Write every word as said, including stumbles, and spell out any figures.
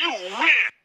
You win.